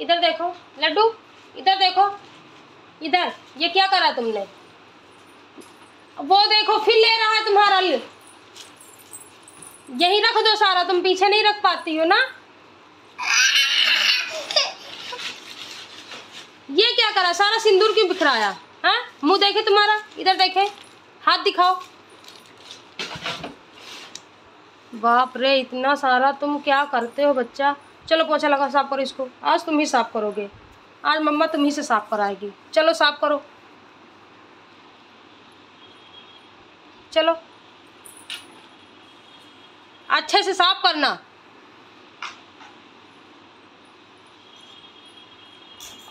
इधर देखो लड्डू, इधर देखो, इधर ये क्या करा तुमने? वो देखो फिर ले रहा है तुम्हारा, यही रख दो सारा, तुम पीछे नहीं रख पाती हो ना। ये क्या करा, सारा सिंदूर क्यों बिखराया? हाँ, मुंह देखे तुम्हारा, इधर देखे, हाथ दिखाओ। बाप रे, इतना सारा तुम क्या करते हो बच्चा। चलो पोछा लगाओ, साफ करो इसको, आज तुम ही साफ करोगे, आज मम्मा तुम ही से साफ कराएगी। चलो साफ करो, चलो अच्छे से साफ करना।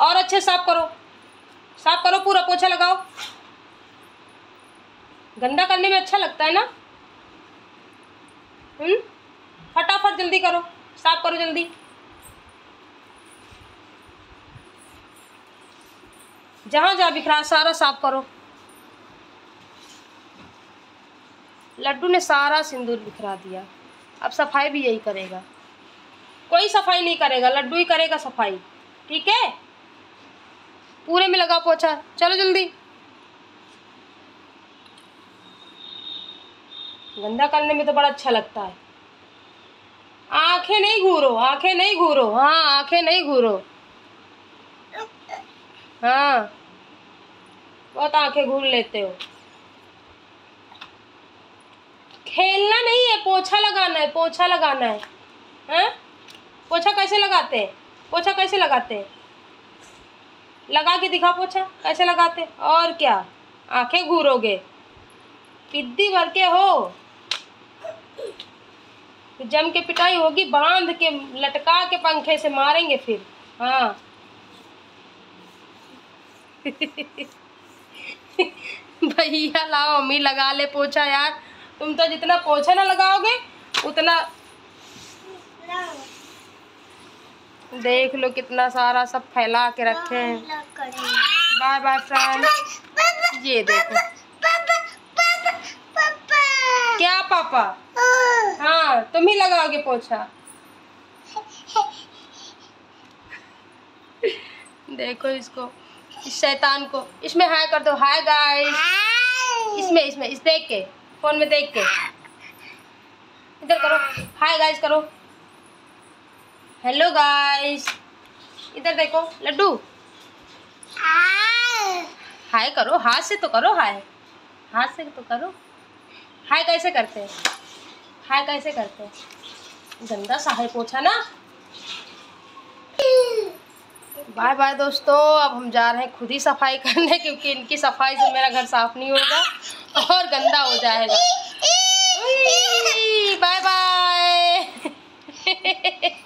और अच्छे साफ करो, साफ करो, पूरा पोछा लगाओ। गंदा करने में अच्छा लगता है ना। फटाफट जल्दी करो, साफ करो जल्दी। जहां जहां बिखरा सारा साफ करो। लड्डू ने सारा सिंदूर बिखरा दिया, अब सफाई भी यही करेगा। कोई सफाई नहीं करेगा, लड्डू ही करेगा सफाई, ठीक है। पूरे में लगा पोछा, चलो जल्दी। गंदा करने में तो बड़ा अच्छा लगता है। आंखें नहीं घूरो, आंखें नहीं घूरो, हाँ आंखें नहीं घूरो, हाँ बहुत आंखें घूर लेते हो। खेलना नहीं है, पोछा लगाना है, पोछा लगाना है। हाँ पोछा कैसे लगाते हैं, पोछा कैसे लगाते हैं, लगा के दिखा पोछा कैसे लगाते। और क्या, आंखें घूरोगे, पिद्दी भर के हो, जम के पिटाई होगी, बांध के लटका के पंखे से मारेंगे फिर। हाँ भैया लाओ, मम्मी लगा ले पोछा। यार तुम तो जितना पोछा ना लगाओगे उतना। देख लो कितना सारा सब फैला के रखे हैं। Bye bye friends. ये देखो क्या पापा, हाँ तुम ही लगाओगे पोछा। देखो इसको, इस शैतान को, इसमें हाय कर दो, हाय गाइस, इसमें इसमें इस देख के, फोन में देख के, इधर करो हाय गाइस करो, हेलो गाइस, इधर देखो लड्डू, हाय करो, हाथ से तो करो, हाय हाथ से तो करो। हाय कैसे करते हैं, हाय कैसे करते हैं। गंदा सा है पोछा ना। बाय बाय दोस्तों, अब हम जा रहे हैं खुद ही सफाई करने, क्योंकि इनकी सफाई से मेरा घर साफ नहीं होगा और गंदा हो जाएगा।